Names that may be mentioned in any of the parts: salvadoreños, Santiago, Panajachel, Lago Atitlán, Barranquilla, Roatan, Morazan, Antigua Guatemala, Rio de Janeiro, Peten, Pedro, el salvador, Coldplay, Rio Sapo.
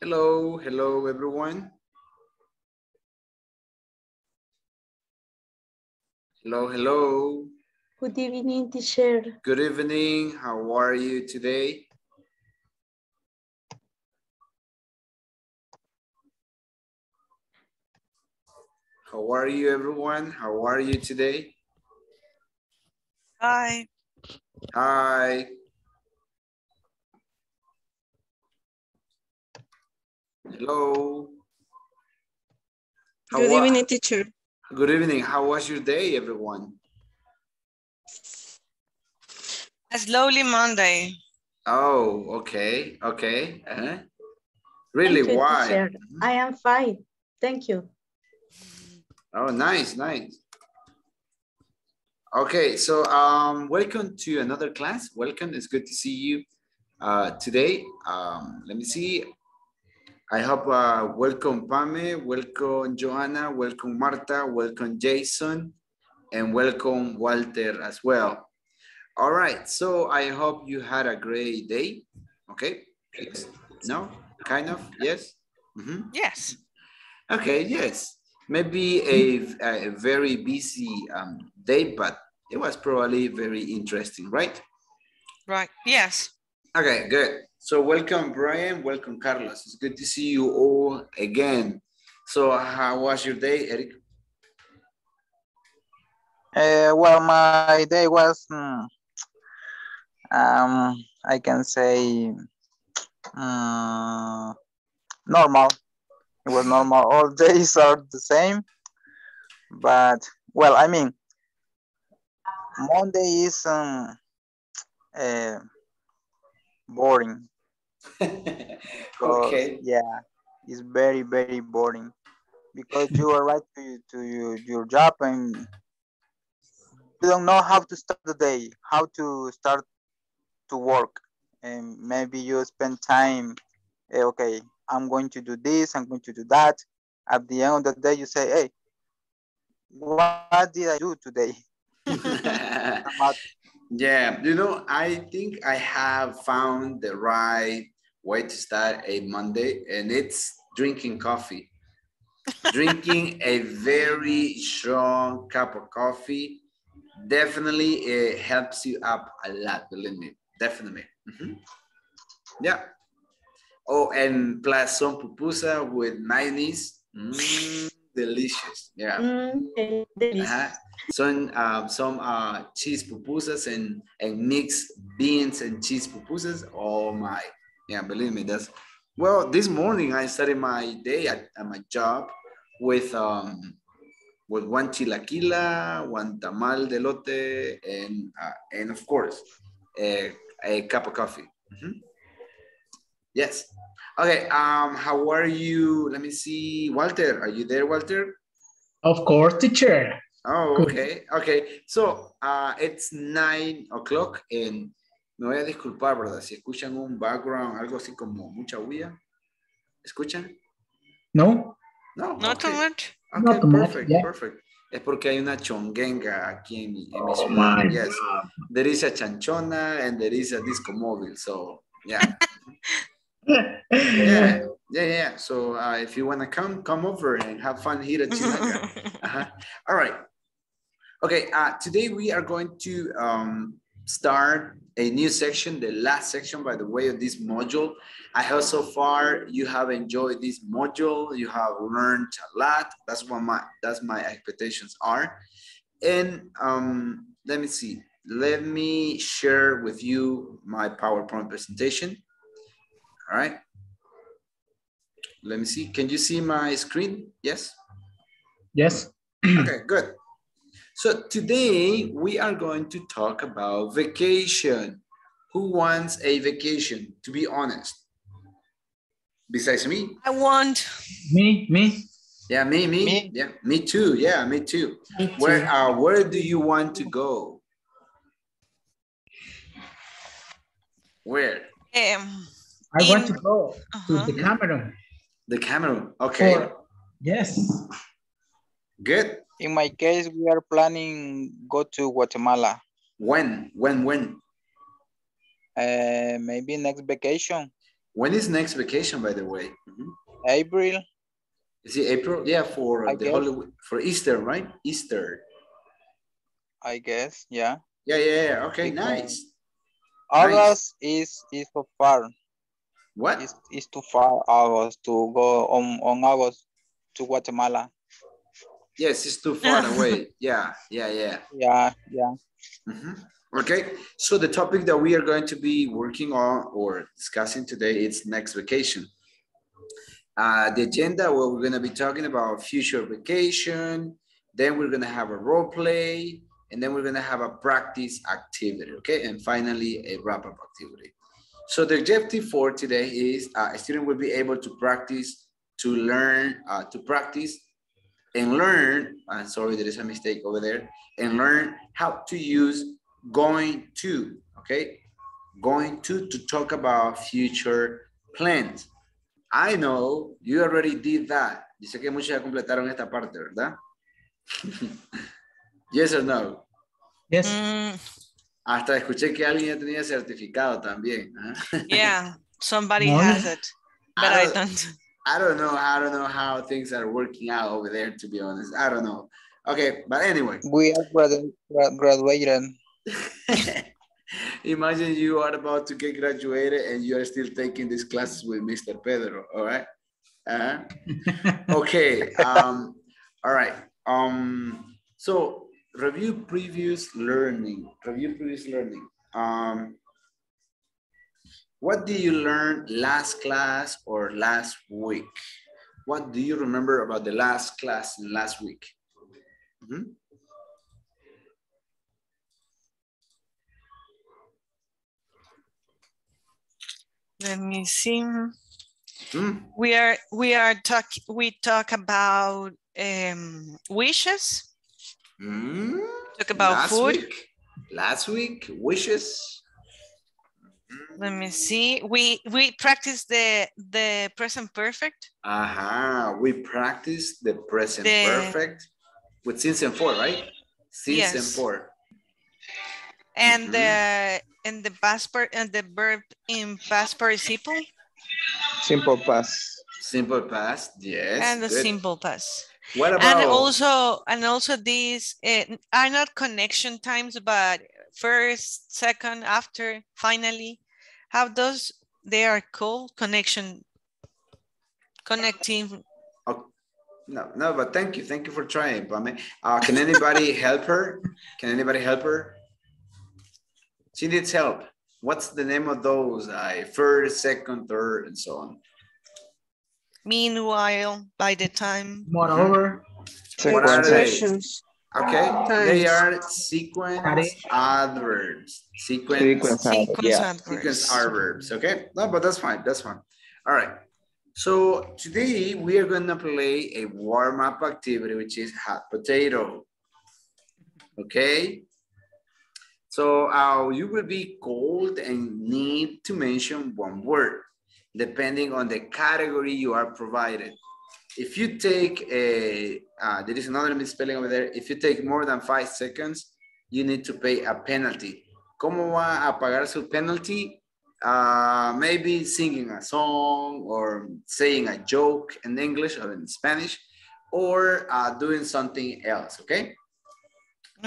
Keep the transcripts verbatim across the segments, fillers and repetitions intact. Hello, hello everyone. Hello, hello. Good evening, teacher. Good evening. How are you today? How are you, everyone? How are you today? Hi. Hi. Hello. How Good evening, teacher. Good evening. How was your day, everyone? A slowly Monday. Oh, okay. Okay. Uh-huh. Really, you, why? Teacher. I am fine. Thank you. Oh, nice, nice. Okay, so um, welcome to another class. Welcome, it's good to see you uh, today. Um, let me see. I hope, uh, welcome Pame, welcome Johanna, welcome Marta, welcome Jason, and welcome Walter as well. All right, so I hope you had a great day. Okay, yes. No, kind of, yes? Mm-hmm. Yes. Okay, yes. Maybe a, a very busy um, day, but it was probably very interesting, right? Right, yes. Okay, good. So welcome, Brian. Welcome, Carlos. It's good to see you all again. So how was your day, Eric? Uh, well, my day was, um, I can say, um, normal. It was normal, all days are the same, but, well, I mean, Monday is um, uh, boring. Okay. So, yeah, it's very, very boring, because you arrive to, to your, your job and you don't know how to start the day, how to start to work, and maybe you spend time, okay, I'm going to do this, I'm going to do that. At the end of the day, you say, hey, what did I do today? Yeah, you know, I think I have found the right way to start a Monday, and it's drinking coffee. Drinking a very strong cup of coffee definitely it helps you up a lot, believe me, definitely. Mm-hmm. Yeah. Oh, and plus some pupusa with mayonnaise. Mm, delicious. Yeah. Mm, delicious. Uh-huh. Some, uh, some uh, cheese pupusas and, and mixed beans and cheese pupusas. Oh, my. Yeah, believe me. That's well, this morning I started my day at, at my job with, um, with one chilaquila, one tamal de elote, and, uh, and of course, a, a cup of coffee. Mm-hmm. Yes. Okay, um, how are you? Let me see, Walter, are you there, Walter? Of course, teacher. Oh, okay, okay. So, uh, it's nine o'clock and me voy a disculpar, ¿verdad? Si escuchan un background, algo así como mucha bulla. ¿Escuchan? No. No, not okay. Too much. Okay, not perfect, much, yeah. Perfect. Es porque hay una chongenga aquí en mi, en mi oh, ciudad. My. Yes, there is a chanchona and there is a disco mobile, so, yeah. Yeah, yeah, yeah. So uh, if you want to come, come over and have fun here at Chinaga. Uh-huh. All right. Okay, uh, today we are going to um, start a new section, the last section, by the way, of this module. I hope so far you have enjoyed this module. You have learned a lot. That's what my, that's my expectations are. And um, let me see. Let me share with you my PowerPoint presentation. All right, let me see. Can you see my screen? Yes? Yes. Okay, good. So today we are going to talk about vacation. Who wants a vacation, to be honest? Besides me? I want. Me, me. Yeah, me, me. me. Yeah, me too, yeah, me too. Me too. Where, uh, where do you want to go? Where? Um. I In, want to go uh-huh. to the Cameroon. The Cameroon, okay. For, yes. Good. In my case, we are planning go to Guatemala. When? When? When? Uh, maybe next vacation. When is next vacation, by the way? Mm-hmm. April. Is it April? Yeah, for I the Holy, for Easter, right? Easter. I guess, yeah. Yeah, yeah, yeah. Okay, because nice. August nice. is is too far. What? It's, it's too far, August, to go on, on August to Guatemala. Yes, it's too far away. Yeah, yeah, yeah. Yeah, yeah. Mm-hmm. Okay, so the topic that we are going to be working on or discussing today is next vacation. Uh, the agenda, well, we're going to be talking about future vacation, then we're going to have a role play, and then we're going to have a practice activity, okay? And finally, a wrap-up activity. So the objective for today is uh, a student will be able to practice, to learn, uh, to practice and learn, I'm sorry, there is a mistake over there, and learn how to use going to, okay? Going to, to talk about future plans. I know you already did that. Dice que muchos ya completaron esta parte, ¿verdad? Yes or no? Yes. Mm. Hasta escuché que alguien ya tenía certificado también. ¿Eh? Yeah, somebody no? has it, but I don't, I don't. I don't know. I don't know how things are working out over there, to be honest. I don't know. Okay, but anyway. We are gradu graduating. Imagine you are about to get graduated and you are still taking these classes with Mister Pedro, all right? Uh-huh. Okay, um, all right. Um, so review previous learning, review previous learning. Um, what did you learn last class or last week? What do you remember about the last class and last week? Mm-hmm. Let me see. Mm. We are we are talk we talk about um, wishes. Mm. Talk about last food. Week. Last week, wishes. Let me see. We we practice the the present perfect. Aha, uh-huh. We practice the present the... perfect with since and for, right? Since yes. and for. And the mm-hmm. uh, and the past part and the verb in past participle. Simple past. Simple past. Yes. And the good. Simple past. What about? And also and also these uh, are not connection times, but first, second, after, finally. How those they are called connection. Connecting. Okay. No, no, but thank you, thank you for trying, Pame. Uh, can anybody help her? Can anybody help her? She needs help. What's the name of those? Uh, first, second, third, and so on. Meanwhile, by the time. Moreover. What are they? Okay, times. They are sequence adverbs. Sequence, sequence, sequence yeah. adverbs. Sequence adverbs, okay? No, but that's fine, that's fine. All right. So today we are going to play a warm-up activity, which is hot potato, okay? So uh, you will be called and need to mention one word, depending on the category you are provided. If you take a, uh, there is another misspelling over there. If you take more than five seconds, you need to pay a penalty. ¿Cómo va a pagar su penalty? Uh, maybe singing a song or saying a joke in English or in Spanish or uh, doing something else, okay?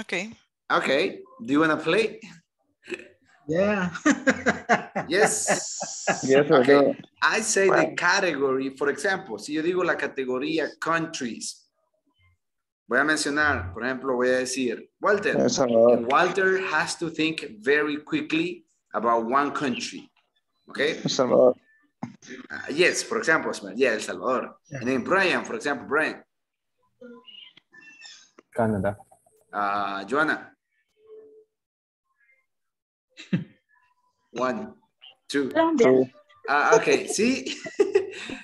Okay. Okay, do you want to play? Yeah. Yes. Yes, okay. I say wow. The category, for example, si yo digo la categoría countries, voy a mencionar, por ejemplo, voy a decir, Walter. Walter has to think very quickly about one country, okay? El Salvador. Uh, yes, for example, yeah, El Salvador. Yeah. And then Brian, for example, Brian. Canada. Uh, Joanna. One, two. Uh, okay, see?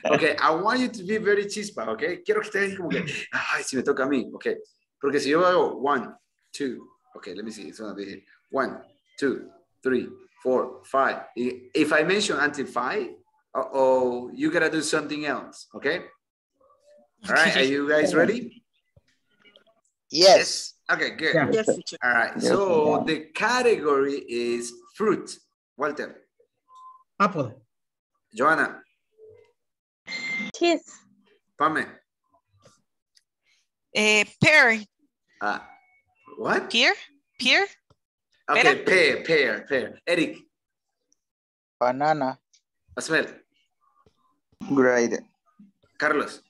Okay, I want you to be very chispa, okay? Quiero que ustedes como que, ay, si me toca a mí, okay? Porque si yo hago one, two, okay, let me see, it's gonna be here. One, two, three, four, five. If I mention until five, uh-oh, you gotta do something else, okay? All right, are you guys ready? Yes. Okay, good. Yeah. Yes. All right, yes. So yeah. The category is fruit. Walter. Apple. Joanna. Cheese. Pame. Uh, pear. Uh, what? Pear? Pear? Okay, pear, pear, pear. Eric. Banana. Asmel. Great. Carlos.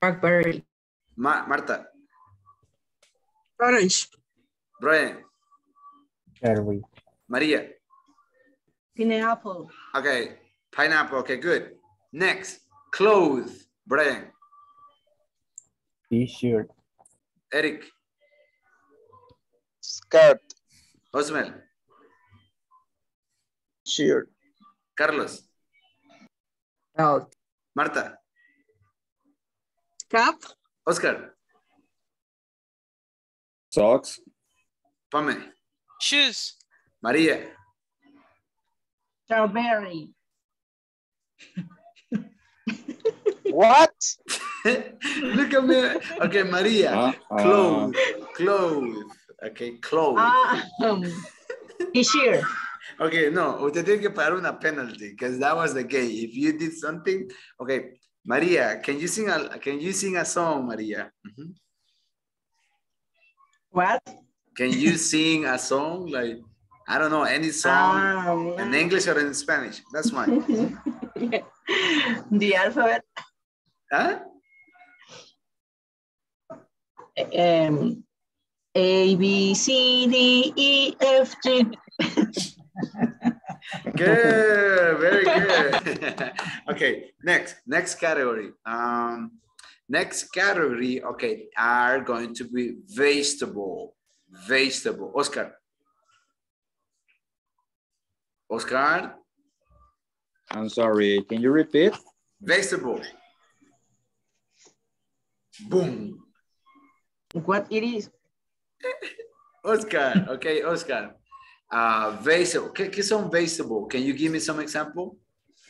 Blackberry. Ma Marta. Orange. Brian. Cherry. Maria. Pineapple. Okay, pineapple. Okay, good. Next, clothes. Brian. T-shirt. Eric. Skirt. Osmel. Shirt. Carlos. Belt. Marta. Cap. Oscar. Socks. Pame. Shoes. Maria. Strawberry. What? Look at me. Okay, Maria. Uh, uh. Clothes. Clothes. Okay, clothes. Um, this year. Okay, no. Usted tiene que pagar una penalty because that was the game. If you did something, okay. Maria, can you sing a can you sing a song, Maria? Mm-hmm. What? Can you sing a song like? I don't know, any song ah, yeah. in English or in Spanish. That's mine. Yeah. The alphabet. Huh? Um, A, B, C, D, E, F, G. Good, very good. Okay, next, next category. Um, next category, okay, are going to be vegetable. Vegetable. Oscar. Oscar? I'm sorry, can you repeat? Vegetable. Boom. What it is? Oscar, okay, Oscar. Uh, vegetable, ¿qué son vegetable? Can you give me some example?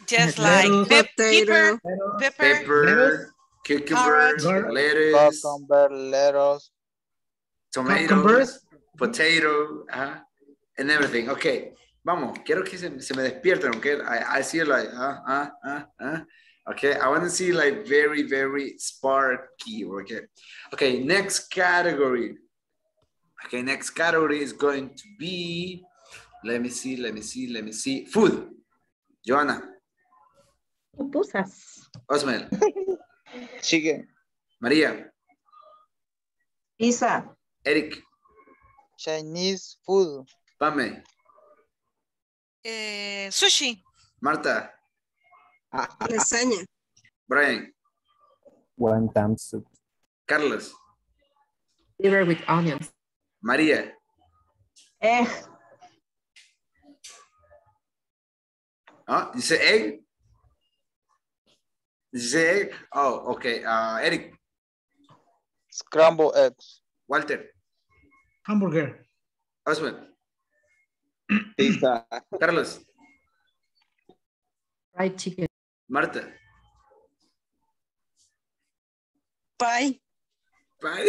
Just like pep pepper, pepper, pepper lettuce, cucumber, carrot, lettuce, cucumber, lettuce, tomatoes, potato, uh, and everything, okay. Vamos, quiero que se, se me despierten, okay? I, I see like, ah, ah, ah, ah. Okay, I want to see like very, very sparky, okay? Okay, next category. Okay, next category is going to be, let me see, let me see, let me see. Food. Joanna. Pupusas. Osmel. Chicken. Maria. Pizza. Eric. Chinese food. Pame. Uh, sushi. Marta. Lasagna. Brian. One-time soup. Carlos. Liver with onions. Maria. Egg. Huh? You say egg? You say egg? Oh, okay. Uh, Eric. Scrambled eggs. Walter. Hamburger. Oswald. Pizza. Carlos. Fried chicken. Marta. Pie. Pie?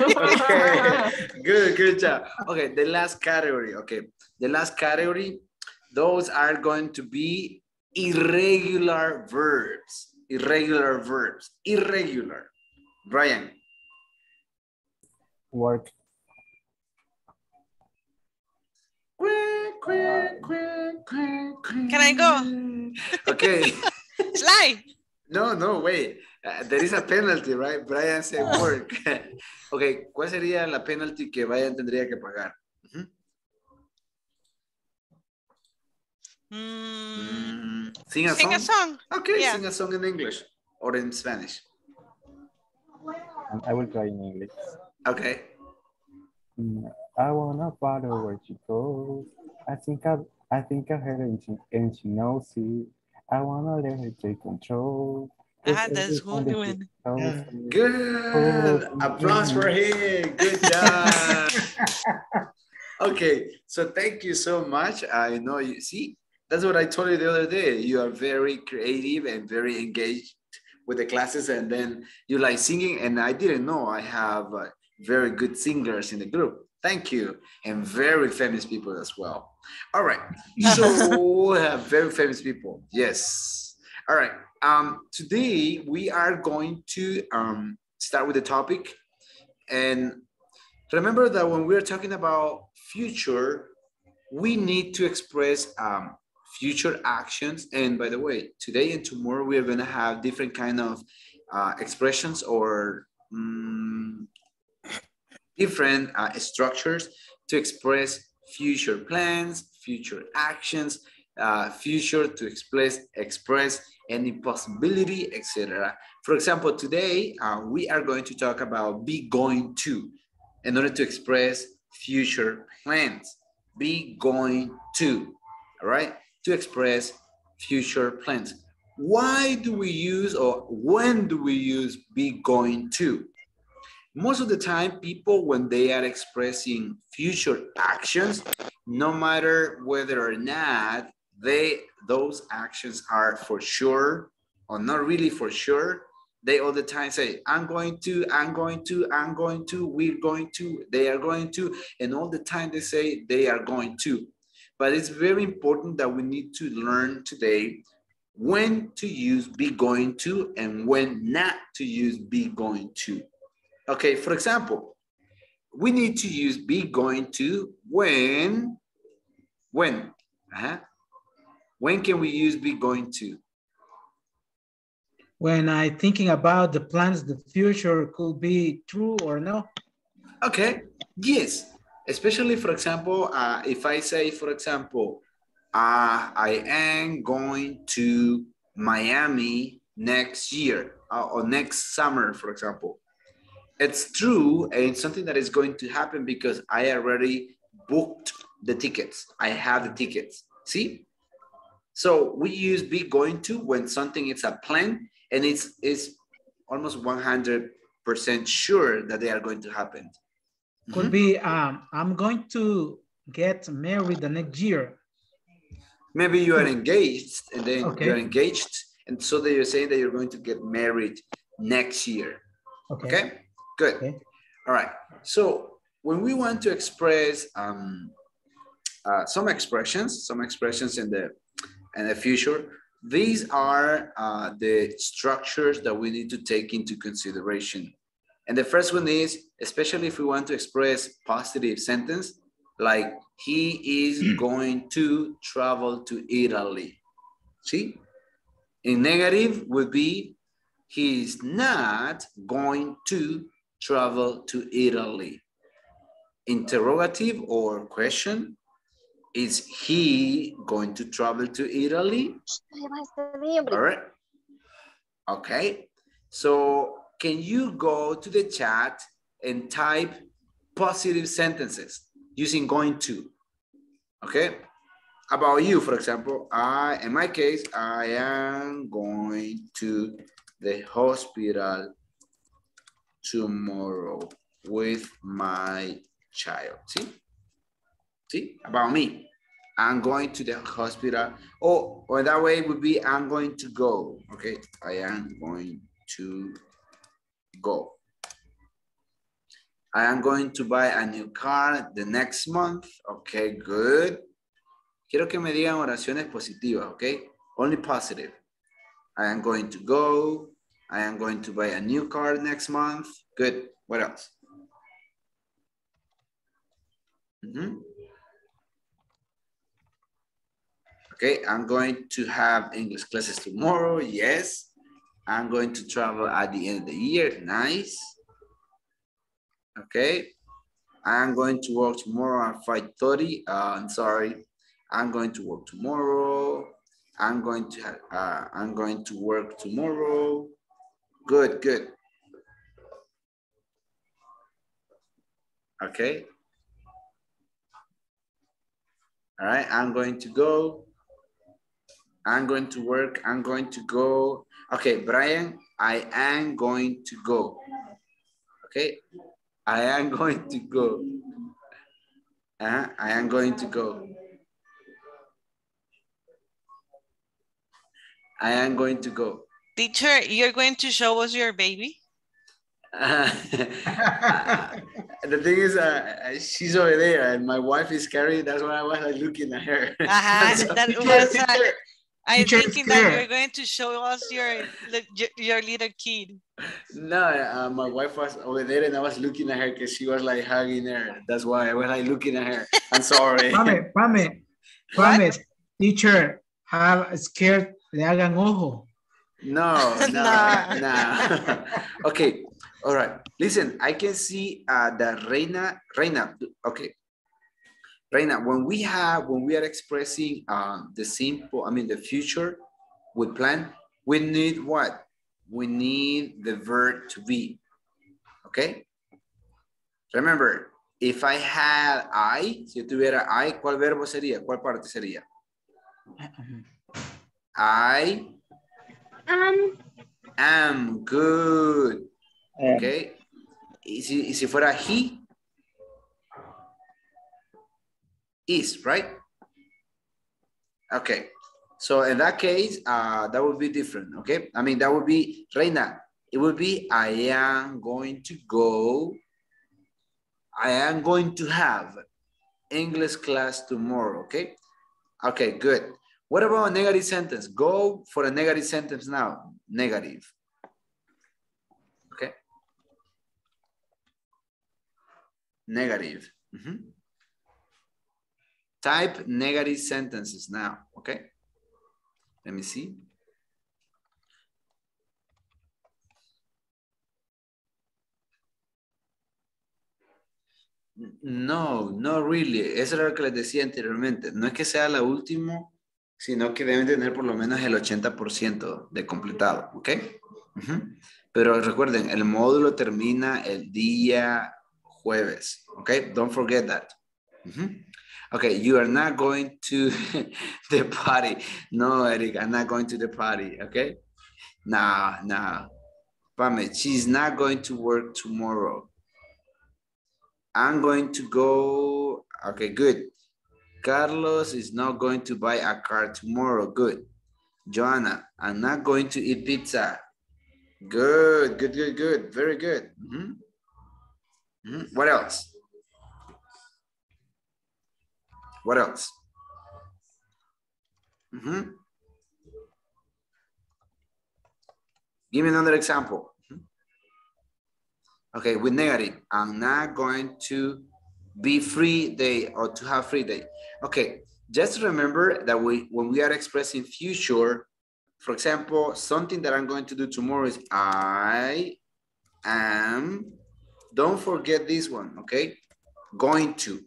Okay. Good, good job. Okay, the last category. Okay, the last category. Those are going to be irregular verbs. Irregular verbs. Irregular. Brian. Work. Quick, quick, quick, quick, quick. Can I go? Okay. Slide. No, no, wait. Uh, there is a penalty, right? Brian said work. Okay, ¿cuál sería la penalty que Brian tendría que pagar? Uh-huh. mm, sing a song? Sing a song. Okay, yeah. Sing a song in English or in Spanish. I will try in English. Okay. Mm. I wanna follow where she goes. I think I, I think I heard her and she, and she knows it. I wanna let her take control. Ah, that's who doing. Yeah. Good. Oh, applause for him. Good job. Okay, so thank you so much. I know you see. That's what I told you the other day. You are very creative and very engaged with the classes, and then you like singing. And I didn't know I have. Uh, very good singers in the group. Thank you. And very famous people as well. All right. So uh, very famous people. Yes. All right. Um, today we are going to um, start with the topic. And remember that when we're talking about future, we need to express um, future actions. And by the way, today and tomorrow, we are going to have different kind of uh, expressions or um, different uh, structures to express future plans, future actions, uh, future to express, express any possibility, et cetera. For example, today, uh, we are going to talk about be going to in order to express future plans. Be going to, all right? To express future plans. Why do we use or when do we use be going to? Most of the time, people, when they are expressing future actions, no matter whether or not they those actions are for sure or not really for sure, they all the time say, I'm going to, I'm going to, I'm going to, we're going to, they are going to, and all the time they say they are going to. But it's very important that we need to learn today when to use be going to and when not to use be going to. Okay, for example, we need to use be going to when, when, uh-huh. When can we use be going to? When I thinking about the plans, the future could be true or no. Okay, yes. Especially, for example, uh, if I say, for example, uh, I am going to Miami next year uh, or next summer, for example. It's true and it's something that is going to happen because I already booked the tickets. I have the tickets, see? So we use be going to when something is a plan and it's, it's almost one hundred percent sure that they are going to happen. Could mm-hmm. be, um, I'm going to get married the next year. Maybe you are engaged and then okay. you're engaged. And so that you're saying that you're going to get married next year. Okay, okay? Good. Okay. All right. So when we want to express um, uh, some expressions, some expressions in the, in the future, these are uh, the structures that we need to take into consideration. And the first one is, especially if we want to express positive sentence, like he is going to travel to Italy. See? A negative would be, he is not going to travel to Italy. Interrogative or question, is he going to travel to Italy? All right. Okay. So, can you go to the chat and type positive sentences using going to? Okay. About you, for example, I, in my case, I am going to the hospital tomorrow with my child. See? See? About me. I'm going to the hospital. Oh, or that way would be I'm going to go. Okay. I am going to go. I am going to buy a new car the next month. Okay, good. Quiero que me digan oraciones positivas, okay? Only positive. I am going to go. I am going to buy a new car next month. Good. What else? Mm-hmm. Okay, I'm going to have English classes tomorrow. Yes. I'm going to travel at the end of the year. Nice. Okay. I'm going to work tomorrow at five thirty. Uh, I'm sorry. I'm going to work tomorrow. I'm going to have, uh, I'm going to work tomorrow. Good, good. Okay. All right. I'm going to go. I'm going to work. I'm going to go. Okay, Brian, I am going to go. Okay, I am going to go. Uh, I am going to go. I am going to go. Teacher, you're going to show us your baby? Uh, the thing is, uh, she's over there, and my wife is carrying. That's why I was like, looking at her. Uh-huh. So, that teacher, was, uh, teacher, I'm teacher thinking that you're going to show us your your little kid. No, uh, my wife was over there, and I was looking at her because she was like hugging her. That's why I was like looking at her. I'm sorry. Pame, Pame, Pame, teacher, have scared le hagan ojo. No, no, no. no. Okay. All right, listen, I can see uh, that Reina, Reina, okay. Reina, when we have, when we are expressing uh, the simple, I mean, the future with plan, we need what? We need the verb to be, okay? Remember, if I had I, si yo tuviera I, ¿cuál verbo sería? ¿Cuál parte sería? I um. am good. Okay, y si, y si fuera he, is, right? Okay, so in that case, uh, that would be different, okay? I mean, that would be, Reina, it would be, I am going to go, I am going to have English class tomorrow, okay? Okay, good. What about a negative sentence? Go for a negative sentence now, negative. Negative. Mm-hmm. Type negative sentences now, okay? Let me see. No, no really. Eso era lo que les decía anteriormente. No es que sea la última, sino que deben tener por lo menos el ochenta por ciento de completado, ¿ok? Uh-huh. Pero recuerden, el módulo termina el día... jueves, okay? Don't forget that. Mm-hmm. Okay, you are not going to the party. No, Eric, I'm not going to the party, okay? Nah, nah. Pame, she's not going to work tomorrow. I'm going to go, okay, good. Carlos is not going to buy a car tomorrow, good. Joanna, I'm not going to eat pizza. Good, good, good, good, very good. Mm-hmm. What else? What else? Mm-hmm. Give me another example. Okay, with negative. I'm not going to be free day or to have free day. Okay, just remember that we, when we are expressing future, for example, something that I'm going to do tomorrow is I am... Don't forget this one, okay? Going to.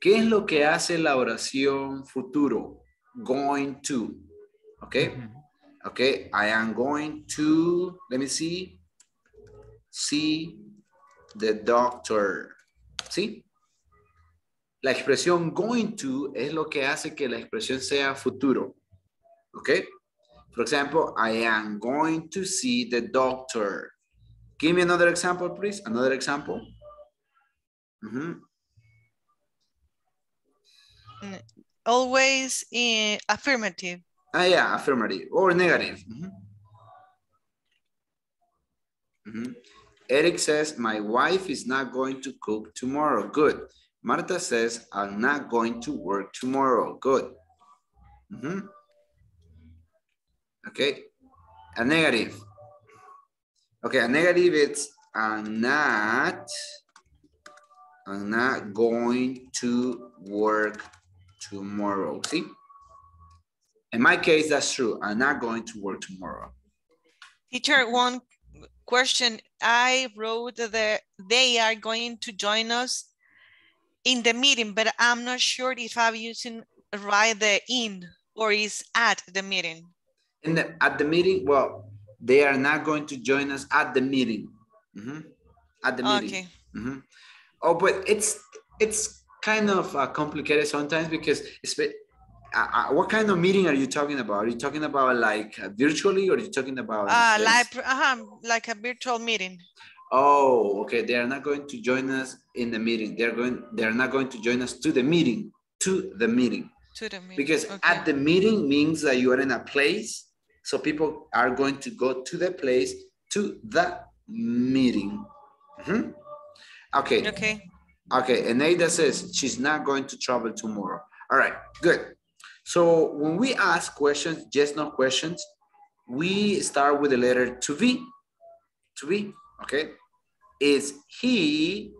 ¿Qué es lo que hace la oración futuro? Going to, okay? Mm-hmm. Okay, I am going to, let me see, see the doctor, ¿sí? La expresión going to es lo que hace que la expresión sea futuro, okay? For example, I am going to see the doctor. Give me another example, please. Another example. Mm-hmm. Always in affirmative. Ah, yeah, affirmative or negative. Mm-hmm. Mm-hmm. Eric says, my wife is not going to cook tomorrow. Good. Marta says, I'm not going to work tomorrow. Good. Mm-hmm. Okay. A negative. Okay, a negative, it's I'm not, I'm not going to work tomorrow, see? In my case, that's true. I'm not going to work tomorrow. Teacher, one question. I wrote that they are going to join us in the meeting, but I'm not sure if I'm using right the in or is at the meeting. In the, at the meeting, well, they are not going to join us at the meeting. Mm-hmm. At the meeting. Okay. Mm-hmm. Oh, but it's it's kind of uh, complicated sometimes because it's, uh, uh, what kind of meeting are you talking about? Are you talking about like uh, virtually or are you talking about? Uh, like, uh-huh, like a virtual meeting. Oh, okay. They are not going to join us in the meeting. They're going, they're not going to join us to the meeting, to the meeting. To the meeting. Because okay. At the meeting means that you are in a place. So people are going to go to the place, to the meeting. Mm-hmm. Okay. Okay. Okay. And Ada says she's not going to travel tomorrow. All right, good. So when we ask questions, just no questions, we start with the letter to be. To be, okay? Is he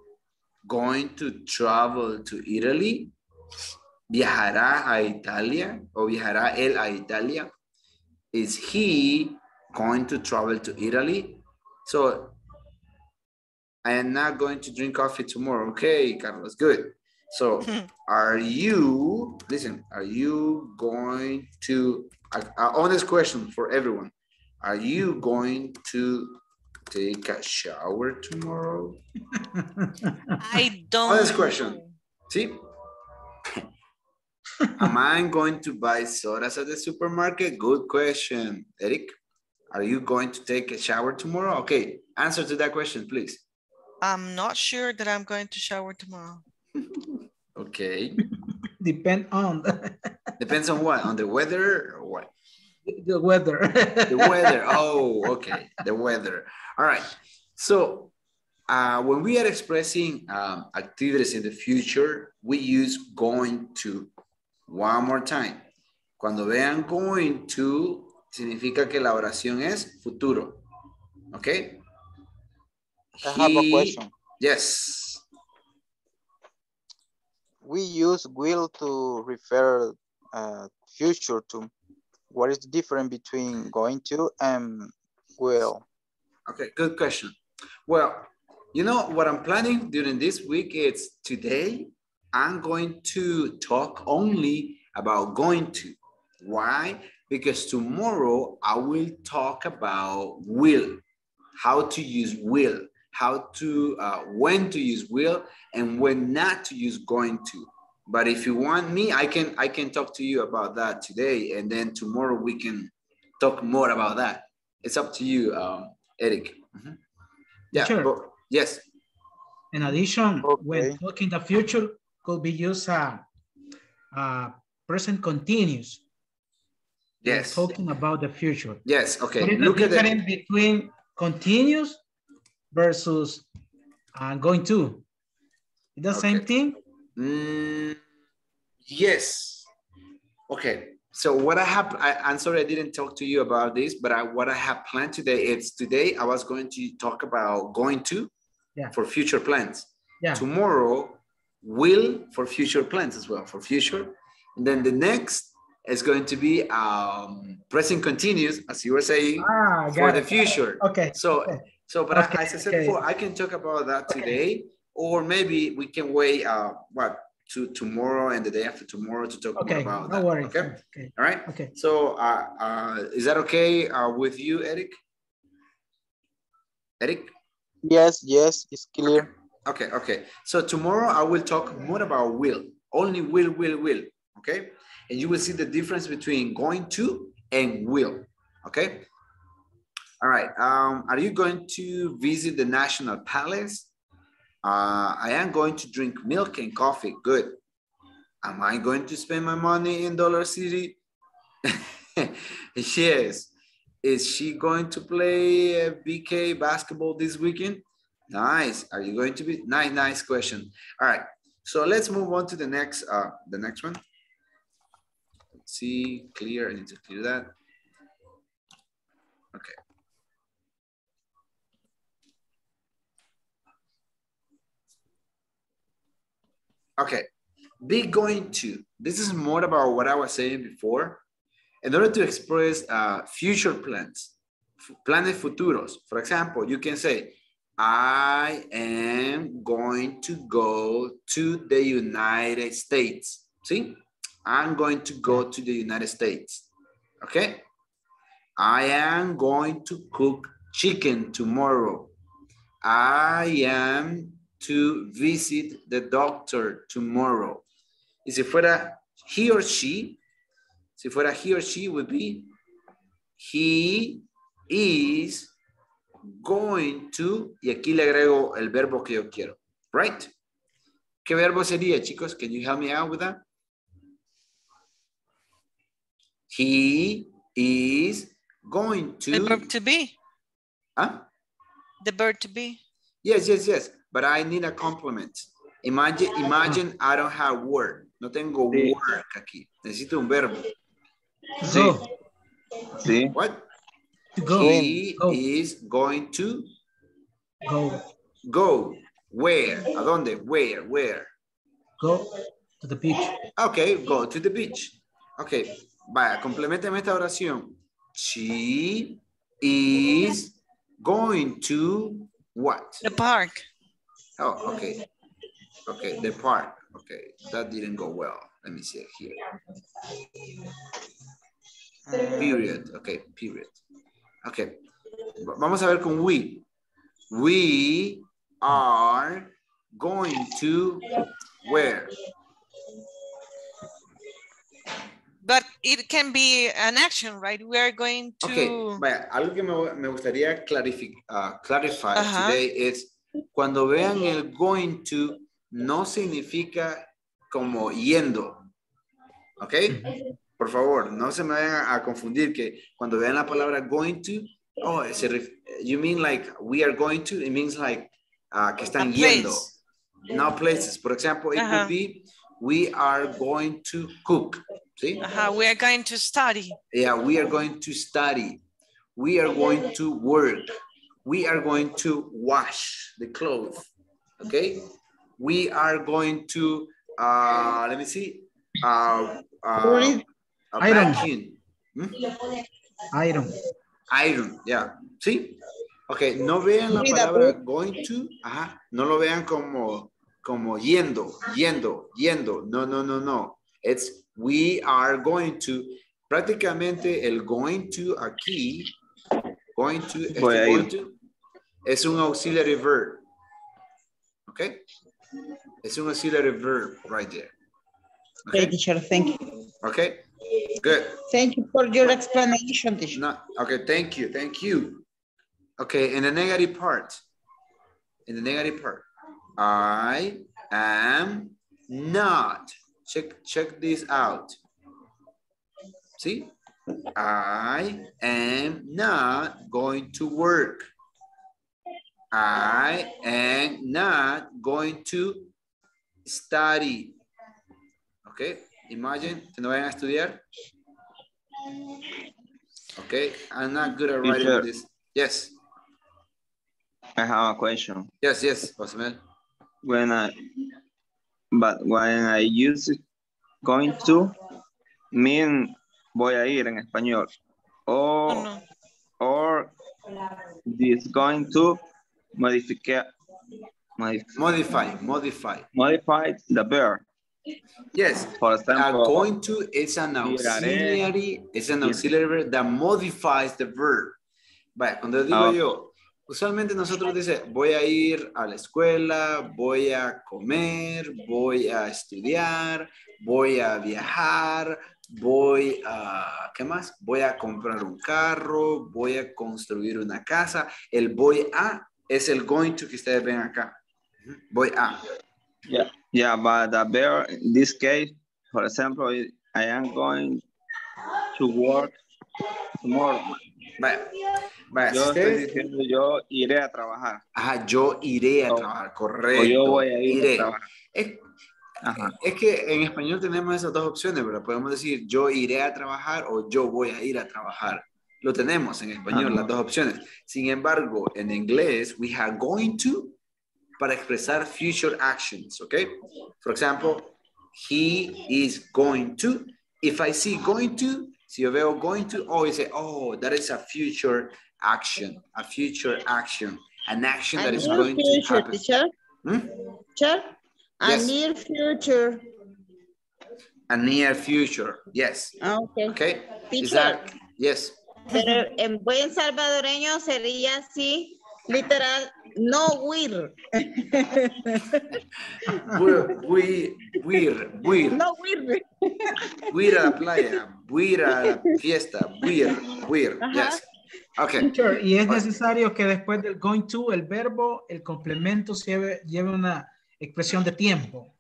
going to travel to Italy? ¿Viajará a Italia? ¿O viajará él a Italia? Is he going to travel to Italy? So, I am not going to drink coffee tomorrow. Okay, Carlos, good. So, are you, listen, are you going to, uh, uh, honest question for everyone. Are you going to take a shower tomorrow? I don't. Honest question. See? Am I going to buy sodas at the supermarket? Good question. Eric, are you going to take a shower tomorrow? Okay, answer to that question, please. I'm not sure that I'm going to shower tomorrow. Okay. Depend on. Depends on what? On the weather or what? The weather. The weather. Oh, okay. The weather. All right. So uh, when we are expressing um, activities in the future, we use going to. One more time. Cuando vean going to, significa que la oración es futuro. Okay? I have a question. Yes. We use will to refer uh, future to. What is the difference between going to and will? Okay, good question. Well, you know what I'm planning during this week is today, I'm going to talk only about going to. Why? Because tomorrow I will talk about will, how to use will, how to, uh, when to use will and when not to use going to. But if you want me, I can I can talk to you about that today, and then tomorrow we can talk more about that. It's up to you, um, Eric. Mm-hmm. Yeah. Sure. But, yes. In addition, okay. When talking the future, could be used a uh, uh, present continuous. Yes. When talking about the future. Yes. Okay. What is Look the difference at the... between continuous versus uh, going to? It's the okay. same thing. Mm, yes. Okay. So what I have, I, I'm sorry I didn't talk to you about this, but I, what I have planned today is today I was going to talk about going to yeah. for future plans. Yeah. Tomorrow will for future plans as well, for future. And then the next is going to be um, present continuous, as you were saying, ah, for it. the future. Okay. So, okay. so but okay. I, as I said okay. before, I can talk about that okay. today. Or maybe we can wait, uh, what, to tomorrow and the day after tomorrow to talk okay, more about that. No worries. Okay? okay, all right. Okay. So uh, uh, is that okay uh, with you, Eric? Eric? Yes, yes, it's clear. Okay. okay, okay. So tomorrow I will talk more about will, only will, will, will, okay? And you will see the difference between going to and will, okay? All right, um, are you going to visit the National Palace? Uh, I am going to drink milk and coffee. Good. Am I going to spend my money in Dollar City? Yes. Is she going to play B K basketball this weekend? Nice. Are you going to be? Nice, nice question. All right. So let's move on to the next, uh, the next one. Let's see, clear. I need to clear that. Okay. Okay, be going to. This is more about what I was saying before. In order to express uh, future plans, planes futuros, for example, you can say, I am going to go to the United States. See, I'm going to go to the United States. Okay, I am going to cook chicken tomorrow. I am to visit the doctor tomorrow. Y si fuera he or she, si fuera he or she would be, he is going to, y aquí le agrego el verbo que yo quiero, right? ¿Qué verbo sería, chicos? Can you help me out with that? He is going to. El verbo to be. ¿Ah? the verb to be? Yes, yes, yes. But I need a complement. Imagine, imagine I don't have word. No tengo sí. Word aquí. Necesito un verbo. Sí. Go. Sí. What? Go. He go. Is going to go. Go. Where? ¿A dónde? Where? Where? Go to the beach. Okay, go to the beach. Okay. Vaya, complementeme esta oración. She is going to what? The park. Oh, okay. Okay, the park. Okay, that didn't go well. Let me see it here. Uh, period. Okay, period. Okay. Vamos a ver con we. We are going to where? But it can be an action, right? We are going to... Okay, vaya, algo que me, me gustaría uh, clarify uh-huh. today is cuando vean el going to no significa como yendo, ¿ok? Por favor, no se me vayan a confundir que cuando vean la palabra going to, oh, you mean like we are going to, it means like uh, que están yendo. No places. For example, it uh-huh. could be we are going to cook. See? Uh-huh. We are going to study. Yeah, we are going to study. We are going to work. We are going to wash the clothes. Okay? We are going to, uh, let me see. Uh, uh, uh, Iron. Hmm? Iron. Iron, yeah. See? Okay, no vean la palabra going to. Ajá. No lo vean como, como yendo, yendo, yendo. No, no, no, no. It's we are going to, prácticamente el going to aquí, going to, este going to es un auxiliary verb, ¿ok? Es un auxiliary verb right there. Okay, okay teacher, thank you. Okay, good. Thank you for your explanation, teacher. No, okay, thank you, thank you. Okay, in the negative part, in the negative part, I am not. Check, check this out. See? I am not going to work. I am not going to study. Okay? Imagine, que no vayan a estudiar. Okay? I'm not good at writing sure. this. Yes. I have a question. Yes, yes, Osman. When I... But when I use going to, mean voy a ir en español. Or, oh, no. or this going to modifica, modify, modify, modify, modify the verb. Yes, for example, uh, going to is an auxiliary, it's an auxiliary verb that modifies the verb. But cuando digo oh. yo, usualmente nosotros dice, voy a ir a la escuela, voy a comer, voy a estudiar, voy a viajar, voy a, ¿qué más? Voy a comprar un carro, voy a construir una casa. El voy a es el going to que ustedes ven acá. Voy a. Yeah, yeah, but the bear, in this case, for example, I am going to work tomorrow. But, Vaya, yo ustedes... estoy diciendo yo iré a trabajar. Ajá, yo iré a oh. trabajar, correcto. O yo voy a ir iré. a trabajar. Es, Ajá. es que en español tenemos esas dos opciones, ¿verdad? Podemos decir yo iré a trabajar o yo voy a ir a trabajar. Lo tenemos en español, Ajá. las dos opciones. Sin embargo, en inglés, we are going to para expresar future actions, ¿ok? For example, he is going to. If I see going to, si yo veo going to, always say, oh, that is a future action, a future action, an action that is going to happen. Teacher? Hmm? Teacher? A yes. near future. A near future, yes. Okay. Okay. Is that, yes. Pero en buen salvadoreño sería así, literal, no we're. we're, we're, we're, we're. No we're. We're a la playa, we're a la fiesta, we're, we're, uh-huh. yes. Okay. Sure. Y es necesario que después del going to, el verbo, el complemento lleve, lleve una expresión de tiempo.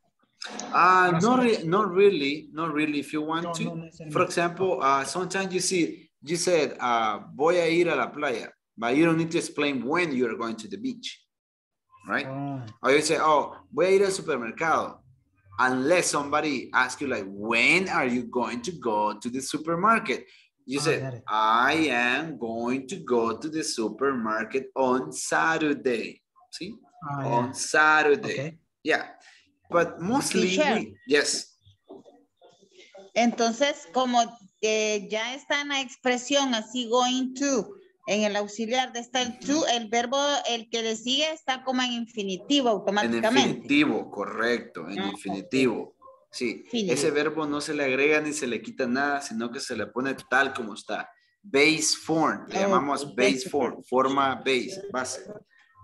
Uh, not, re not really, not really if you want no, to. No, no, no, no. For example, uh, sometimes you see, you said, uh, voy a ir a la playa. but you don't need to explain when you are going to the beach, right? Oh. Or you say, oh, voy a ir al supermercado, unless somebody asks you like, when are you going to go to the supermarket? You oh, say, I, I am going to go to the supermarket on Saturday. See? Oh, on yeah. Saturday. Okay. Yeah. But mostly, we, yes. Entonces, como eh, ya está en la expresión así going to, en el auxiliar de estar to, el verbo, el que le sigue está como en infinitivo automáticamente. En infinitivo, correcto, en ah, infinitivo. Sí, infinitivo. Ese verbo no se le agrega ni se le quita nada, sino que se le pone tal como está. Base form, le oh, llamamos base form, forma base, base.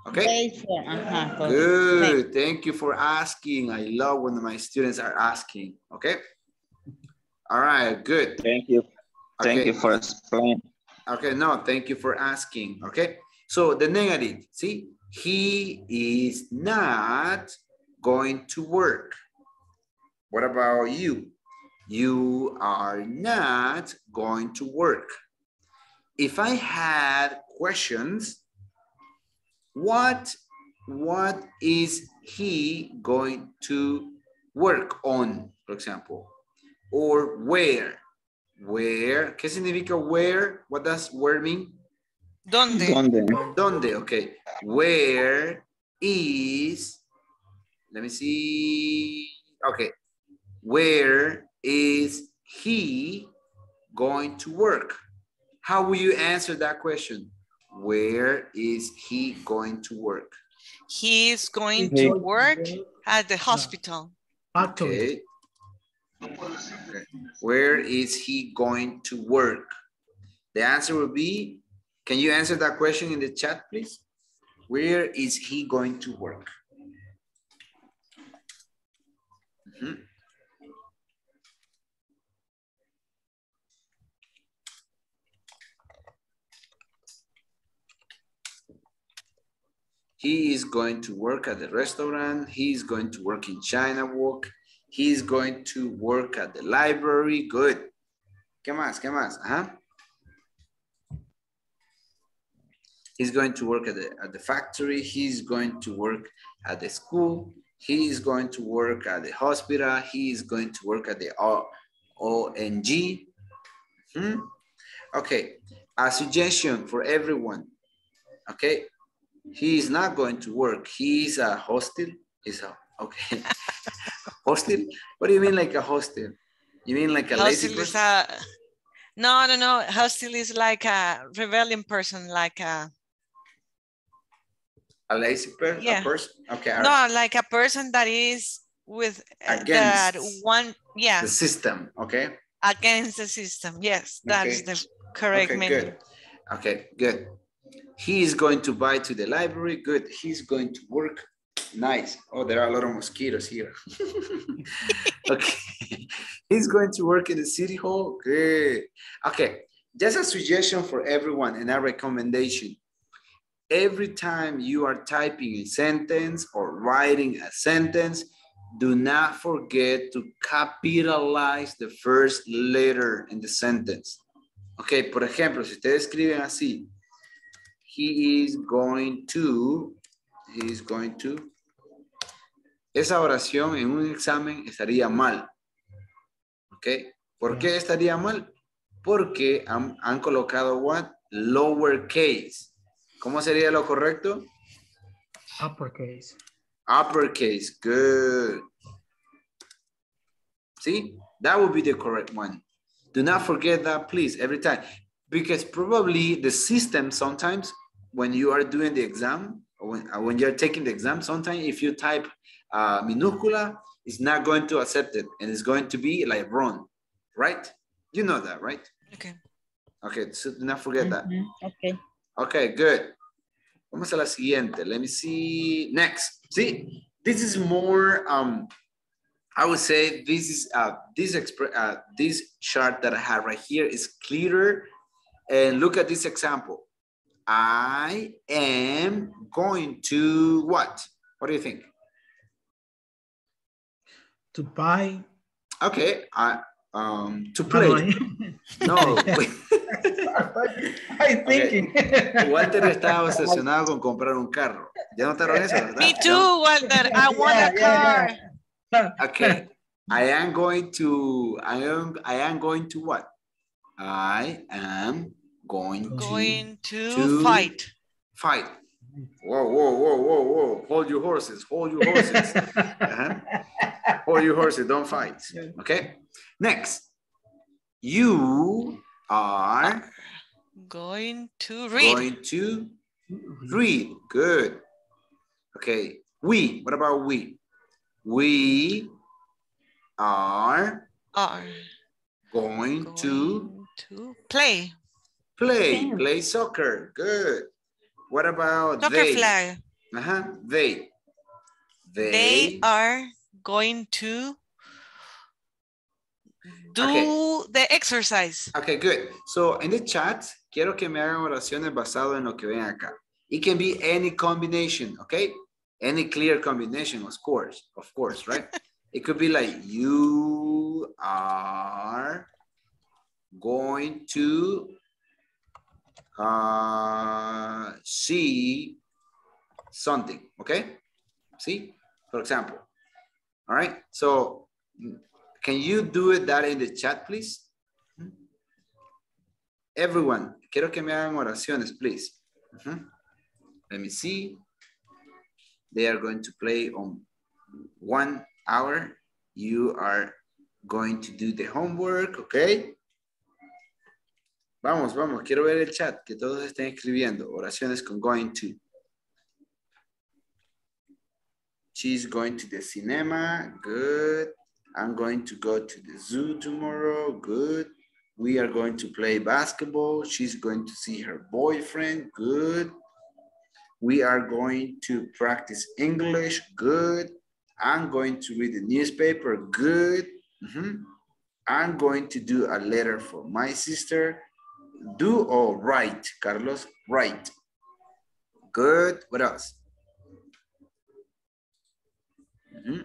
Okay? Uh-huh. Good. Thank you for asking. I love when my students are asking. Okay? All right. Good. Thank you. Thank okay. you for explaining. Okay. No, thank you for asking. Okay? So the negative. See? He is not going to work. What about you? You are not going to work. If I had questions, What, what is he going to work on, for example? Or where? Where? ¿Qué significa where? What does where mean? ¿Dónde? ¿Dónde? ¿Dónde? Okay. Where is, let me see. Okay. Where is he going to work? How will you answer that question? Where is he going to work? He is going to work at the hospital. Okay. Where is he going to work? The answer will be, can you answer that question in the chat, please? Where is he going to work? Mm-hmm. He is going to work at the restaurant. He is going to work in China Walk. He is going to work at the library. Good. ¿Qué más? ¿Qué más? Uh-huh. He's going to work at the, at the factory. He's going to work at the school. He is going to work at the hospital. He is going to work at the O N G. Hmm? Okay. A suggestion for everyone. Okay. He is not going to work. He's a hostel. Is a okay. Hostel? What do you mean like a hostel? You mean like a hostel lazy person? A, no, no, no. Hostel is like a rebellion person, like a a lazy per yeah. a person. Okay. No, right. Like a person that is with against that one. Yeah. The system. Okay. Against the system. Yes, that okay. is the correct okay, meaning. Good. Okay. Good. He is going to buy to the library. Good. He's going to work. Nice. Oh, there are a lot of mosquitoes here. Okay. He's going to work in the city hall. Good. Okay. Just a suggestion for everyone and a recommendation. Every time you are typing a sentence or writing a sentence, do not forget to capitalize the first letter in the sentence. Okay. Por ejemplo, si ustedes escriben así. He is going to, he is going to. Esa oración en un examen estaría mal. ¿Ok? ¿Por qué estaría mal? Porque han, han colocado what? Lowercase. ¿Cómo sería lo correcto? Uppercase. Uppercase, good. See? That would be the correct one. Do not forget that, please, every time. Because probably the system sometimes when you are doing the exam, or when, when you're taking the exam, sometimes if you type uh, minúscula, it's not going to accept it and it's going to be like wrong, right? You know that, right? Okay. Okay, so do not forget mm-hmm. that. Okay. Okay, good. Vamos a la siguiente. Let me see. Next. See, this is more, um, I would say this is, uh, this, uh, this chart that I have right here is clearer. And look at this example. I am going to what? What do you think? To buy. Okay. I um to play. No. I'm thinking. Okay. Walter estaba obsesionado con comprar un carro. Ya no te regresas, ¿verdad? Me too, Walter. I want yeah, a car. Yeah, yeah. Okay. I am going to, I am, I am going to what? I am going, going to, to, to fight. Fight. Whoa, whoa, whoa, whoa, whoa. Hold your horses, hold your horses. Uh-huh. Hold your horses, don't fight. Okay. Next. You are going to read. Going to read. Good. Okay. We. What about we? We are, are going, going to, to play. Play. Play soccer. Good. What about soccer they? Flag. Uh-huh. They. they. They are going to do okay. the exercise. Okay, good. So in the chat, quiero que me hagan oraciones basado en lo que ven acá. It can be any combination, okay? Any clear combination, of course, of course, right? It could be like, you are going to uh, see something, okay? See, for example, all right? So, can you do it that in the chat, please? Everyone, quiero que me hagan oraciones, please. Uh-huh. Let me see. They are going to play on one hour. You are going to do the homework, okay? Vamos, vamos, quiero ver el chat, que todos estén escribiendo oraciones con going to. She's going to the cinema, good. I'm going to go to the zoo tomorrow, good. We are going to play basketball. She's going to see her boyfriend, good. We are going to practice English, good. I'm going to read the newspaper, good. Mm-hmm. I'm going to do a letter for my sister. Do or write, Carlos, write. Good, what else? Mm-hmm.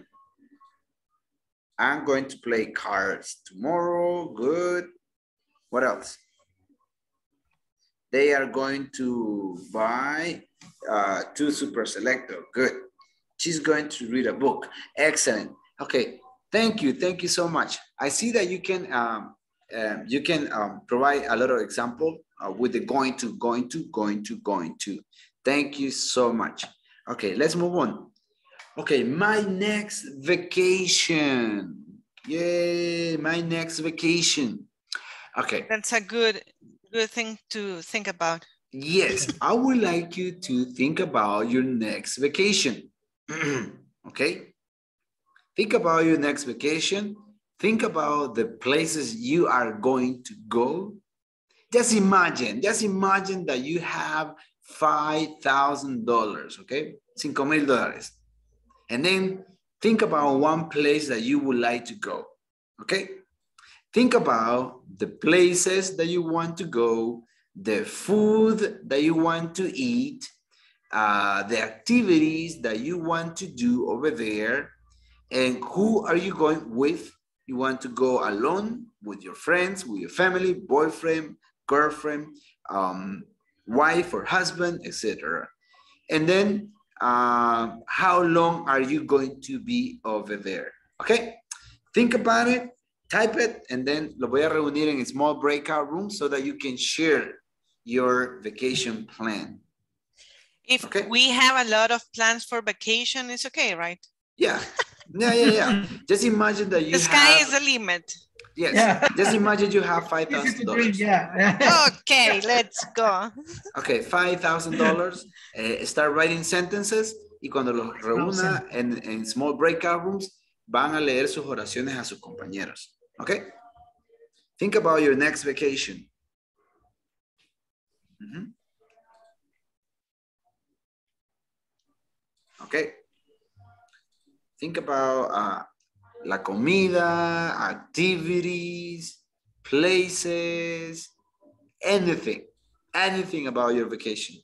I'm going to play cards tomorrow, good. What else? They are going to buy uh, two super selector, good. She's going to read a book, excellent. Okay, thank you, thank you so much. I see that you can um, um, you can um, provide a lot of example uh, with the going to, going to, going to, going to. Thank you so much. Okay, let's move on. Okay, my next vacation. Yay, my next vacation. Okay. That's a good, good thing to think about. Yes, I would like you to think about your next vacation. Okay? Think about your next vacation. Think about the places you are going to go. Just imagine, just imagine that you have five thousand dollars, okay? Cinco mil dólares. And then think about one place that you would like to go, okay? Think about the places that you want to go, the food that you want to eat, uh, the activities that you want to do over there, and who are you going with? You want to go alone, with your friends, with your family, boyfriend, girlfriend, um, wife or husband, et cetera. And then Uh, how long are you going to be over there? Okay, think about it, type it, and then lo voy a reunir in a small breakout room so that you can share your vacation plan. If okay? we have a lot of plans for vacation, it's okay, right? Yeah, yeah, yeah, yeah. Just imagine that you The sky have, is the limit. Yes, yeah. Just imagine you have five thousand dollars. Yeah. Okay, let's go. Okay, five thousand dollars. Eh, start writing sentences y cuando los reúna en, en small breakout rooms, van a leer sus oraciones a sus compañeros. Okay? Think about your next vacation. Mm-hmm. Okay. Think about... Uh, la comida, activities, places, anything, anything about your vacation.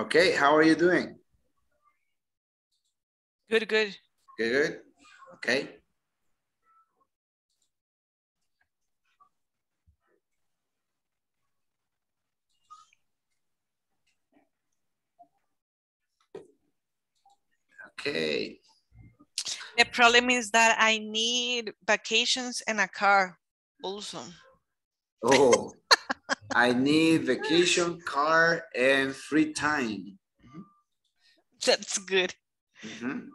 Okay, how are you doing? Good, good. Good, good. Okay. Okay. The problem is that I need vacations and a car also. Oh, I need vacation, car, and free time. Mm-hmm. That's good. Mm-hmm.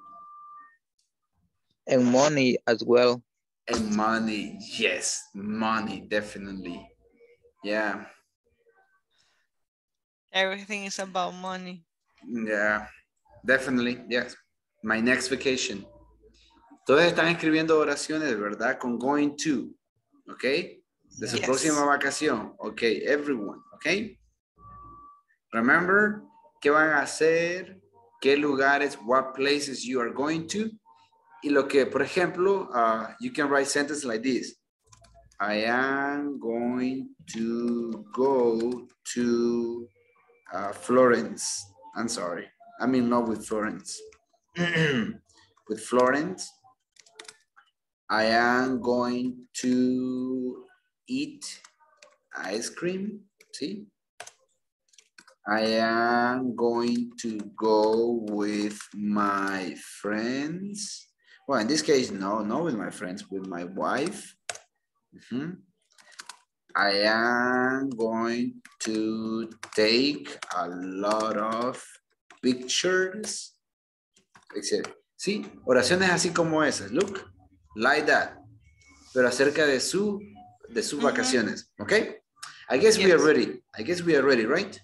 And money as well. And money, yes, money, definitely. Yeah. Everything is about money. Yeah, definitely, yes. My next vacation. Todos están escribiendo oraciones, ¿verdad? Con going to, ¿ok? De su yes. próxima vacación, ¿ok? Everyone, ¿ok? Remember, ¿qué van a hacer? ¿Qué lugares? What places you are going to? Y lo que, por ejemplo, uh, you can write sentences like this. I am going to go to uh, Florence. I'm sorry. I'm in love with Florence. With Florence. I am going to eat ice cream, see? I am going to go with my friends. Well, in this case, no, not with my friends, with my wife. Mm-hmm. I am going to take a lot of pictures, et cetera. Sí, oraciones así como esas, look. Like that, pero acerca de su de sus mm-hmm. vacaciones, okay? I guess yes. we are ready. I guess we are ready, right?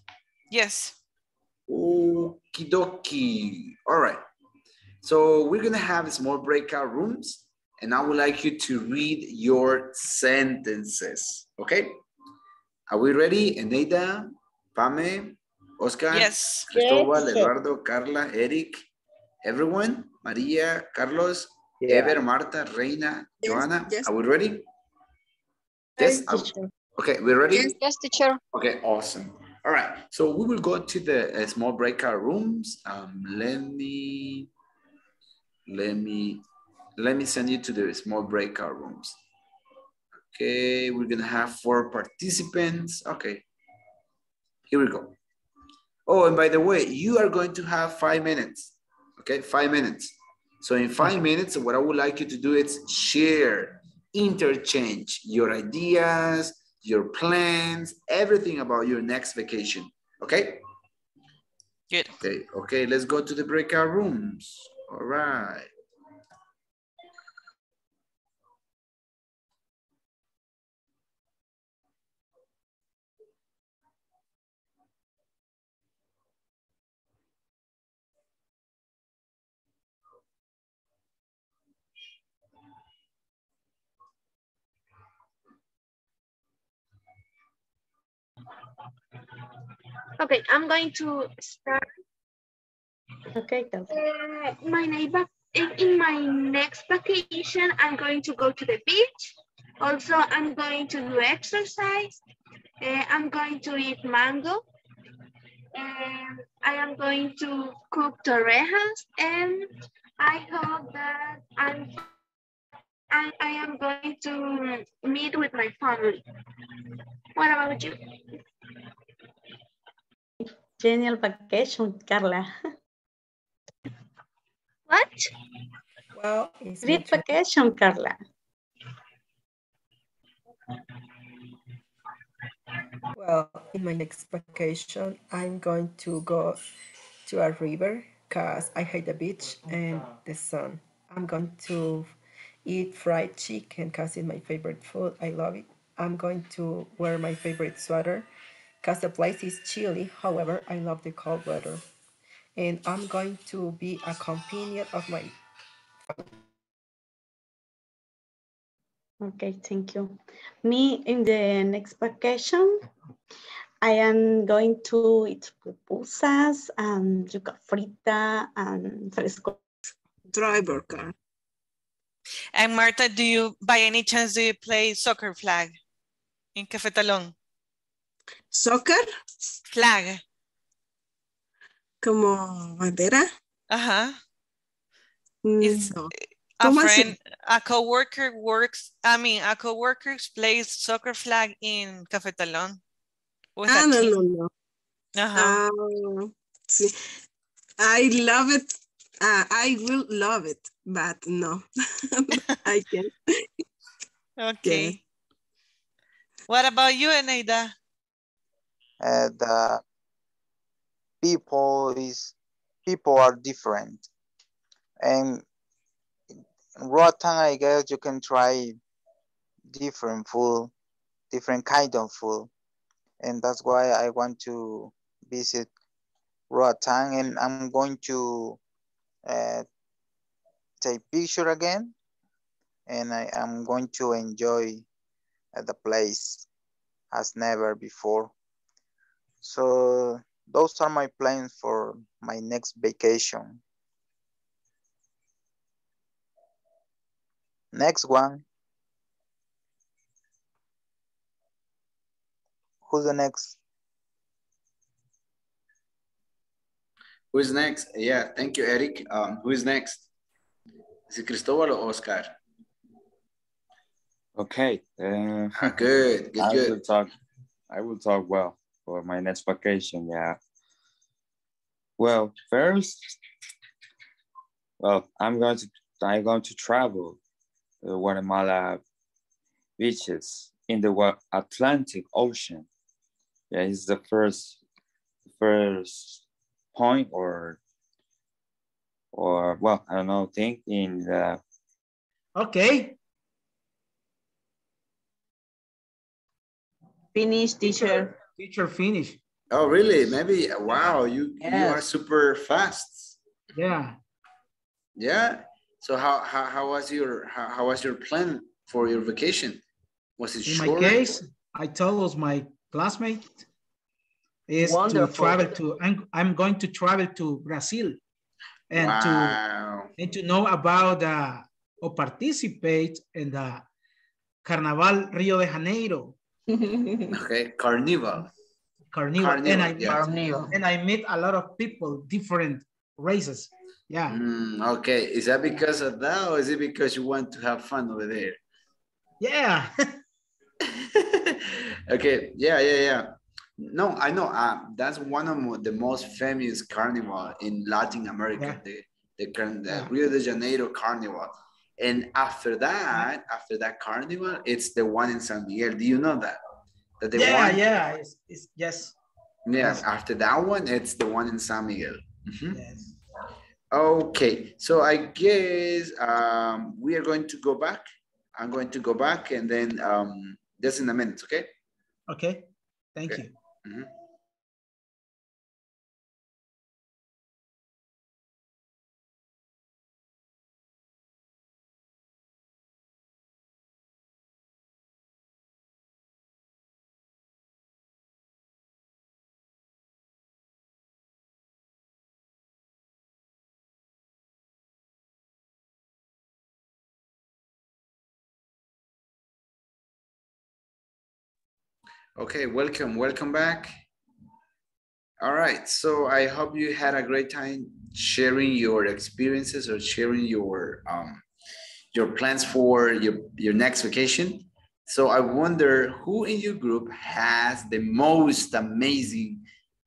Yes. Okie dokie. All right. So we're gonna have small breakout rooms, and I would like you to read your sentences, okay? Are we ready? Eneida, Pame, Oscar, yes. Cristobal, yes. Eduardo, Carla, Eric, everyone, Maria, Carlos. Yeah. Ever, Marta, Reina, yes, Joanna, yes. Are we ready? Yes, yes we, okay, we're ready? Yes, yes, teacher. Okay, awesome. All right, so we will go to the uh, small breakout rooms. Um, let me, let me, let me send you to the small breakout rooms. Okay, we're gonna have four participants. Okay, here we go. Oh, and by the way, you are going to have five minutes. Okay, five minutes. So in five minutes, what I would like you to do is share, interchange your ideas, your plans, everything about your next vacation, okay? Good. Okay, okay, let's go to the breakout rooms. All right. Okay, I'm going to start. Okay, uh, my neighbor, in my next vacation, I'm going to go to the beach. Also, I'm going to do exercise. Uh, I'm going to eat mango. And I am going to cook torrejas. And I hope that I'm, I, I am going to meet with my family. What about you? Genial vacation, Carla. What? Well, great vacation, Carla. Well, in my next vacation, I'm going to go to a river because I hate the beach and the sun. I'm going to eat fried chicken because it's my favorite food. I love it. I'm going to wear my favorite sweater because the place is chilly, however, I love the cold weather. And I'm going to be a companion of my family. Okay, thank you. Me, in the next vacation, I am going to eat pupusas and yuca frita and fresco. Driver car. And Marta, do you, by any chance, do you play soccer flag in Cafetalón? Soccer? Flag. como bandera. Ajá. Is a friend, a coworker works, I mean, a coworker plays soccer flag in Cafetalón. Ah, no, no, no. Ajá. Uh, sí. I love it. Uh, I will love it, but no, I can't. Okay. Yeah. What about you, Eneida? Uh, the people is people are different, and Roatan, I guess you can try different food, different kind of food, and that's why I want to visit Roatan, and I'm going to uh, take picture again, and I am going to enjoy the place as never before. So those are my plans for my next vacation. Next one. Who's the next? Who's next? Yeah, thank you, Eric. Um, who's next? Is it Cristobal or Oscar? Okay. Uh, good, good, I good. Will talk, I will talk well for my next vacation, yeah. Well, first, well, I'm going to, I'm going to travel the Guatemala beaches in the Atlantic Ocean. Yeah, it's the first, first point or, or well, I don't know, thing in the... Okay. Finish, teacher. Teacher, finish. Oh, really? Maybe, wow, you, yes. You are super fast. Yeah. Yeah. So how, how, how was your how, how was your plan for your vacation? Was it short? In my case, I told my classmate is Wonderful. to travel to I'm, I'm going to travel to Brazil and wow. to and to know about uh, or participate in the Carnival Rio de Janeiro. Okay, Carnival. Carnival. Carnival. And I yeah. Carnival. And I meet a lot of people, different races. Yeah. Mm, okay. Is that because of that, or is it because you want to have fun over there? Yeah. Okay. Yeah, yeah, yeah. No, I know. Uh, that's one of the most famous carnival in Latin America, yeah. the, the, the yeah. Rio de Janeiro Carnival. And after that, after that carnival, it's the one in San Miguel. Do you know that? that the yeah, one, yeah. It's, it's, yes. Yeah. Yes. After that one, it's the one in San Miguel. Mm-hmm. Yes. Okay, so I guess um, we are going to go back. I'm going to go back and then um, just in a minute, okay? Okay, thank okay. you. Mm-hmm. Okay, welcome, welcome back. All right, so I hope you had a great time sharing your experiences or sharing your um, your plans for your, your next vacation. So I wonder who in your group has the most amazing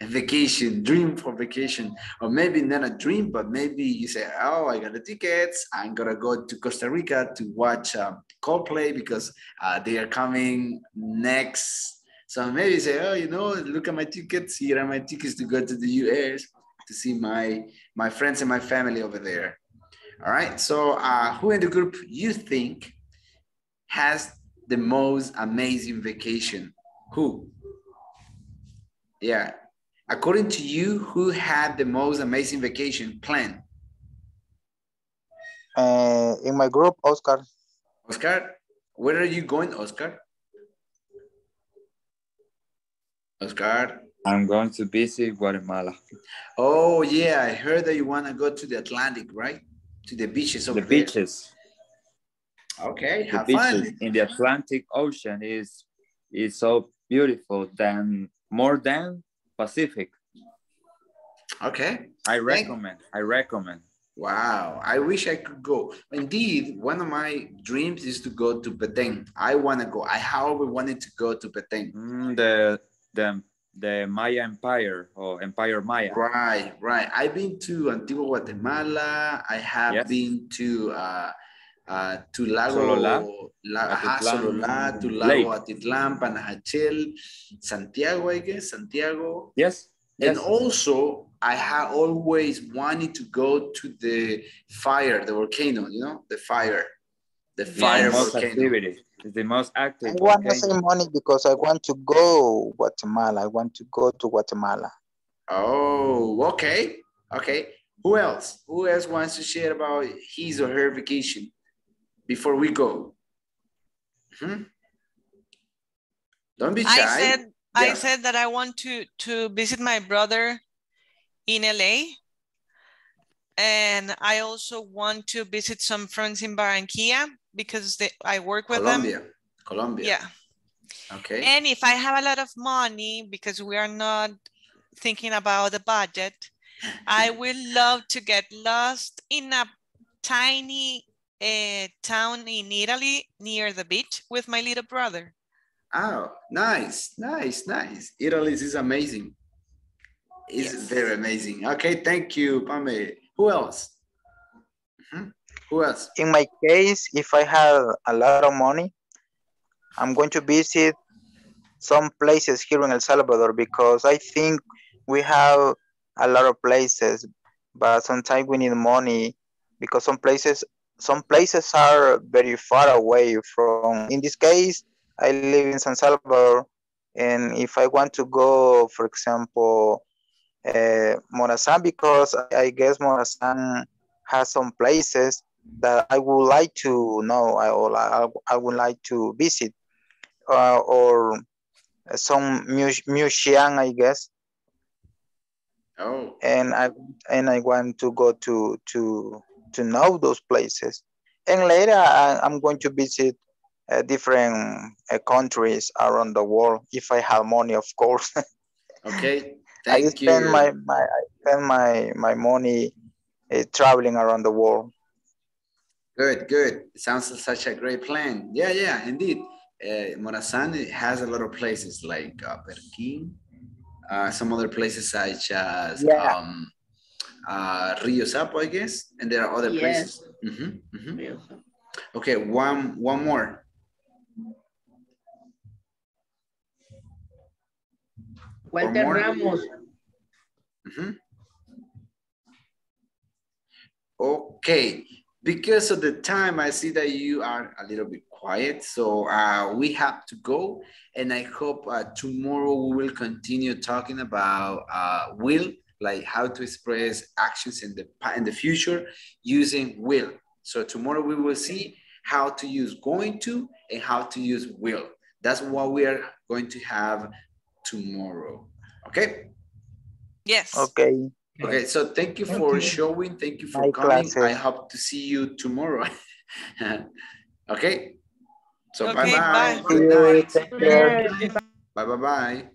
vacation, dream for vacation, or maybe not a dream, but maybe you say, oh, I got the tickets, I'm gonna go to Costa Rica to watch um, Coldplay because uh, they are coming next. So maybe say, oh, you know, look at my tickets. Here are my tickets to go to the U S to see my, my friends and my family over there. All right. So uh, who in the group you think has the most amazing vacation? Who? Yeah. According to you, who had the most amazing vacation plan? Uh, in my group, Oscar. Oscar, where are you going, Oscar? Oscar? I'm going to visit Guatemala. Oh, yeah. I heard that you want to go to the Atlantic, right? To the beaches. Over the there. beaches. Okay. The have beaches fun. In the Atlantic Ocean is, is so beautiful, than more than Pacific. Okay. I recommend. Thank I recommend. Wow. I wish I could go. Indeed, one of my dreams is to go to Peten. I want to go. I however wanted to go to Peten. Mm, the, the, the Maya Empire or Empire Maya. Right, right. I've been to Antigua Guatemala. I have yes. been to... Uh, Uh, to Lago Atitlán, to Lago Atitlán, Panajachel, Santiago, I guess, Santiago. Yes. And yes. also, I have always wanted to go to the fire, the volcano, you know, the fire. The fire yes. volcano. Activity. It's the most active. I want to save money because I want to go to Guatemala. I want to go to Guatemala. Oh, okay. Okay. Who else? Who else wants to share about his or her vacation? Before we go, mm-hmm. don't be shy. I said, yeah. I said that I want to, to visit my brother in L A. And I also want to visit some friends in Barranquilla because they, I work with Colombia. them. Colombia. Yeah. Okay. And if I have a lot of money, because we are not thinking about the budget, I would love to get lost in a tiny a town in Italy near the beach with my little brother. Oh, nice, nice, nice. Italy is amazing. It's yes. very amazing. Okay, thank you, Pame. Who else? Mm-hmm. Who else? In my case, if I have a lot of money, I'm going to visit some places here in El Salvador because I think we have a lot of places, but sometimes we need money because some places Some places are very far away from, in this case, I live in San Salvador, and if I want to go, for example, uh, Morazan, because I guess Morazan has some places that I would like to know, I, or I, I would like to visit, uh, or some museum, I guess. Oh. And I, and I want to go to, to, to know those places. And later I, I'm going to visit uh, different uh, countries around the world, if I have money, of course. Okay, thank I spend you. My, my, I spend my, my money uh, traveling around the world. Good, good. Sounds such a great plan. Yeah, yeah, indeed. Uh, Morazan has a lot of places like uh, Perkin, uh, some other places such as yeah. um, Uh, Rio Sapo, I guess, and there are other yes. places. Mm-hmm, mm-hmm. Okay, one one more. Walter more. Ramos. Mm-hmm. Okay, because of the time, I see that you are a little bit quiet, so uh, we have to go, and I hope uh, tomorrow we will continue talking about uh, will. Like how to express actions in the in the future using will. So tomorrow we will see how to use going to and how to use will. That's what we are going to have tomorrow. Okay? Yes. Okay. Okay, so thank you for showing. Thank you for My coming. Classes. I hope to see you tomorrow. Okay? So okay, bye-bye. Bye-bye-bye.